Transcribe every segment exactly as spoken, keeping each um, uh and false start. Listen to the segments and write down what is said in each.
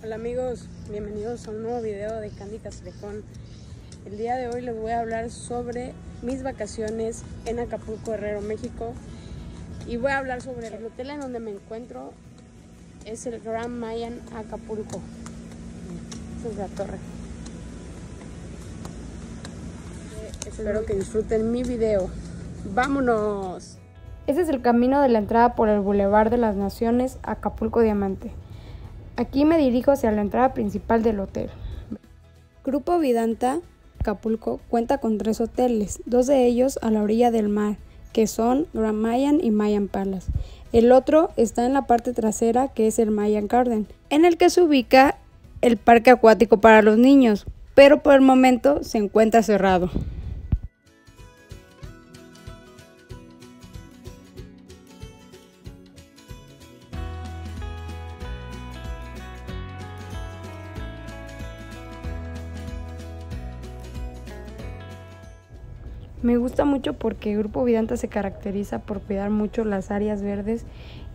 Hola amigos, bienvenidos a un nuevo video de Candy Castrejón. El día de hoy les voy a hablar sobre mis vacaciones en Acapulco, Guerrero, México. Y voy a hablar sobre el hotel en donde me encuentro. Es el Grand Mayan Acapulco. Esta es la torre. Espero que disfruten mi video. ¡Vámonos! Este es el camino de la entrada por el Boulevard de las Naciones, Acapulco Diamante. Aquí me dirijo hacia la entrada principal del hotel. Grupo Vidanta, Acapulco, cuenta con tres hoteles, dos de ellos a la orilla del mar, que son Grand Mayan y Mayan Palace. El otro está en la parte trasera, que es el Mayan Garden, en el que se ubica el parque acuático para los niños, pero por el momento se encuentra cerrado. Me gusta mucho porque el Grupo Vidanta se caracteriza por cuidar mucho las áreas verdes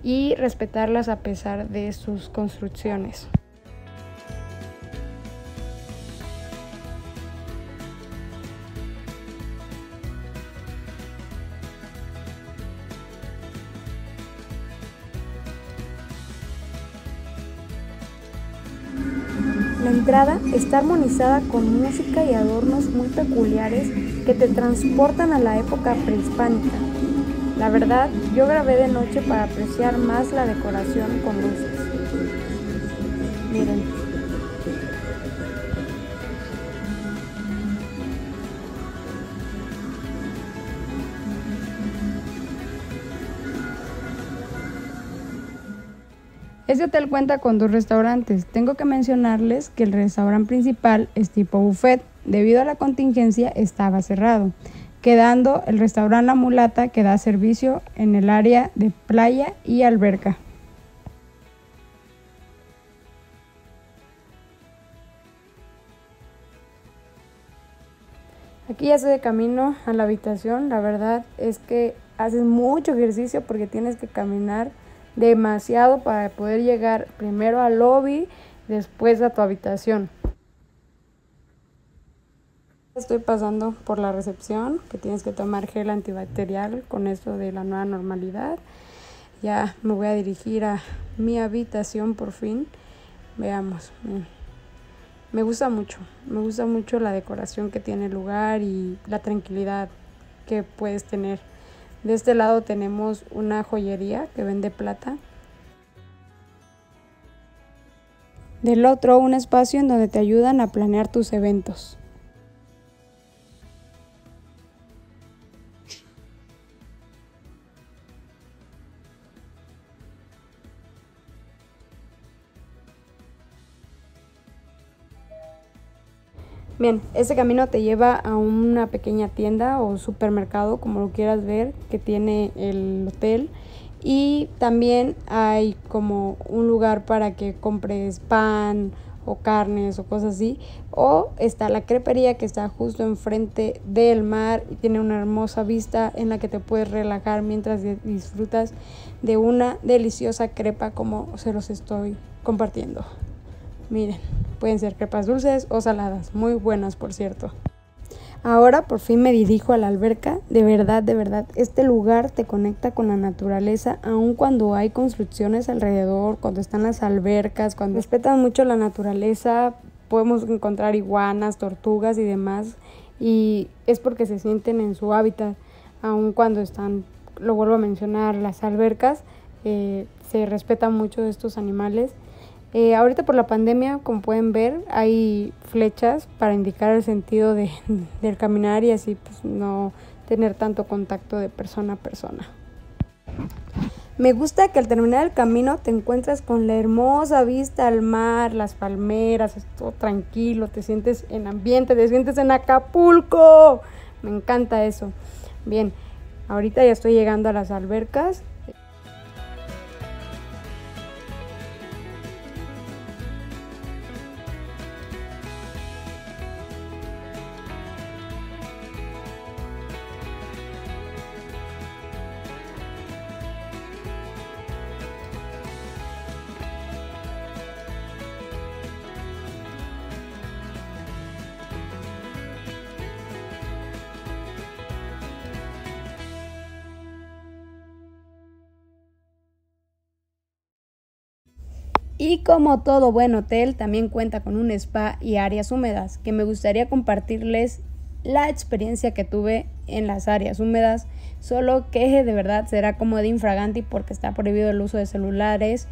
y respetarlas a pesar de sus construcciones. La entrada está armonizada con música y adornos muy peculiares que te transportan a la época prehispánica. La verdad, yo grabé de noche para apreciar más la decoración con luces. Miren. Este hotel cuenta con dos restaurantes. Tengo que mencionarles que el restaurante principal es tipo buffet. Debido a la contingencia estaba cerrado, quedando el restaurante La Mulata, que da servicio en el área de playa y alberca. Aquí ya estoy de camino a la habitación. La verdad es que haces mucho ejercicio porque tienes que caminar demasiado para poder llegar primero al lobby, después a tu habitación. Estoy pasando por la recepción, que tienes que tomar gel antibacterial con esto de la nueva normalidad. Ya me voy a dirigir a mi habitación por fin. Veamos. Me gusta mucho, me gusta mucho la decoración que tiene el lugar y la tranquilidad que puedes tener. De este lado tenemos una joyería que vende plata. Del otro, un espacio en donde te ayudan a planear tus eventos. Bien, este camino te lleva a una pequeña tienda o supermercado, como lo quieras ver, que tiene el hotel. Y también hay como un lugar para que compres pan o carnes o cosas así. O está la crepería que está justo enfrente del mar y tiene una hermosa vista en la que te puedes relajar mientras disfrutas de una deliciosa crepa como se los estoy compartiendo. Miren, pueden ser crepas dulces o saladas, muy buenas por cierto. Ahora por fin me dirijo a la alberca. De verdad, de verdad, este lugar te conecta con la naturaleza, aun cuando hay construcciones alrededor, cuando están las albercas, cuando respetan mucho la naturaleza. Podemos encontrar iguanas, tortugas y demás, y es porque se sienten en su hábitat, aun cuando están, lo vuelvo a mencionar, las albercas, eh, se respetan mucho estos animales. Eh, ahorita por la pandemia, como pueden ver, hay flechas para indicar el sentido de, del caminar y así pues no tener tanto contacto de persona a persona. Me gusta que al terminar el camino te encuentras con la hermosa vista al mar, las palmeras, es todo tranquilo, te sientes en ambiente, te sientes en Acapulco. Me encanta eso. Bien, ahorita ya estoy llegando a las albercas. Y como todo buen hotel, también cuenta con un spa y áreas húmedas, que me gustaría compartirles la experiencia que tuve en las áreas húmedas, solo que de verdad será como de infraganti porque está prohibido el uso de celulares,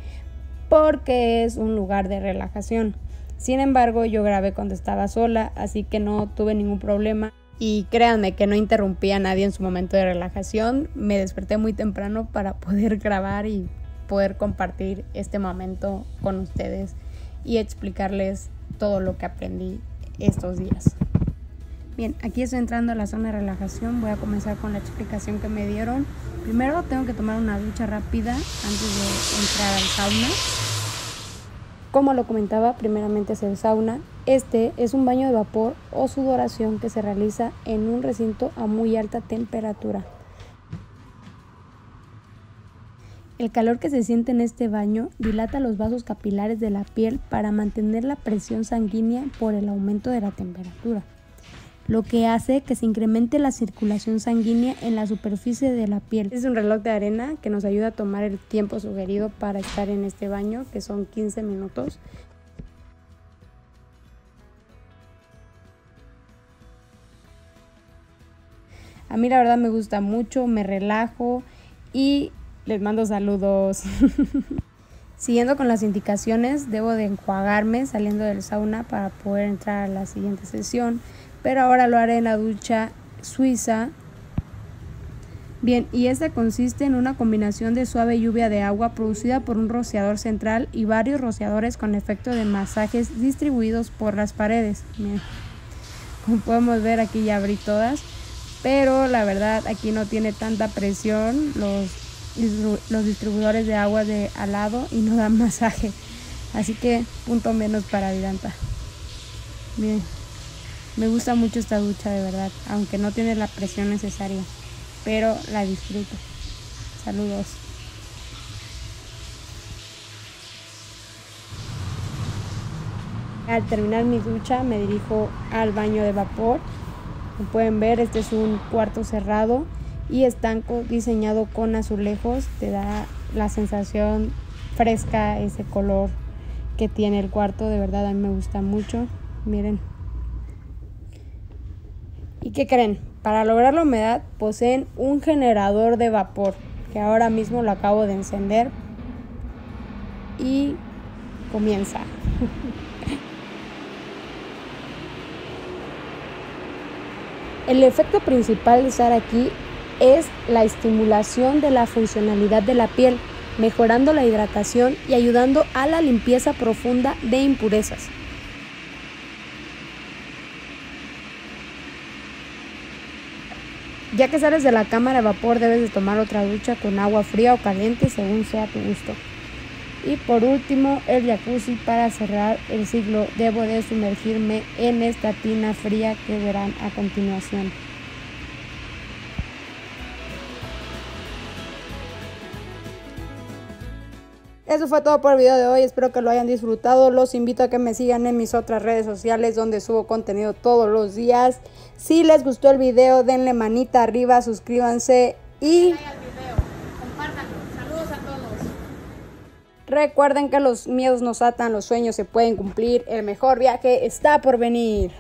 porque es un lugar de relajación. Sin embargo, yo grabé cuando estaba sola, así que no tuve ningún problema. Y créanme que no interrumpí a nadie en su momento de relajación. Me desperté muy temprano para poder grabar y poder compartir este momento con ustedes y explicarles todo lo que aprendí estos días. Bien, aquí estoy entrando a la zona de relajación. Voy a comenzar con la explicación que me dieron. Primero tengo que tomar una ducha rápida antes de entrar al sauna. Como lo comentaba, primeramente es el sauna. Este es un baño de vapor o sudoración que se realiza en un recinto a muy alta temperatura. El calor que se siente en este baño dilata los vasos capilares de la piel para mantener la presión sanguínea por el aumento de la temperatura, lo que hace que se incremente la circulación sanguínea en la superficie de la piel. Es un reloj de arena que nos ayuda a tomar el tiempo sugerido para estar en este baño, que son quince minutos. A mí la verdad me gusta mucho, me relajo y les mando saludos. Siguiendo con las indicaciones, debo de enjuagarme saliendo del sauna para poder entrar a la siguiente sesión. Pero ahora lo haré en la ducha suiza. Bien, y esta consiste en una combinación de suave lluvia de agua producida por un rociador central y varios rociadores con efecto de masajes distribuidos por las paredes. Bien, como podemos ver aquí ya abrí todas, pero la verdad aquí no tiene tanta presión los, los distribuidores de agua de al lado y no dan masaje. Así que punto menos para Vidanta. Bien. Me gusta mucho esta ducha de verdad, aunque no tiene la presión necesaria, pero la disfruto. Saludos. Al terminar mi ducha me dirijo al baño de vapor. Como pueden ver, este es un cuarto cerrado y estanco diseñado con azulejos. Te da la sensación fresca, ese color que tiene el cuarto, de verdad a mí me gusta mucho. Miren. ¿Y qué creen? Para lograr la humedad poseen un generador de vapor, que ahora mismo lo acabo de encender y comienza. El efecto principal de estar aquí es la estimulación de la funcionalidad de la piel, mejorando la hidratación y ayudando a la limpieza profunda de impurezas. Ya que sales de la cámara de vapor, debes de tomar otra ducha con agua fría o caliente según sea tu gusto. Y por último, el jacuzzi para cerrar el ciclo. Debo de sumergirme en esta tina fría que verán a continuación. Eso fue todo por el video de hoy, espero que lo hayan disfrutado. Los invito a que me sigan en mis otras redes sociales donde subo contenido todos los días. Si les gustó el video, denle manita arriba, suscríbanse y compártanlo. Saludos a todos. Recuerden que los miedos nos atan, los sueños se pueden cumplir, el mejor viaje está por venir.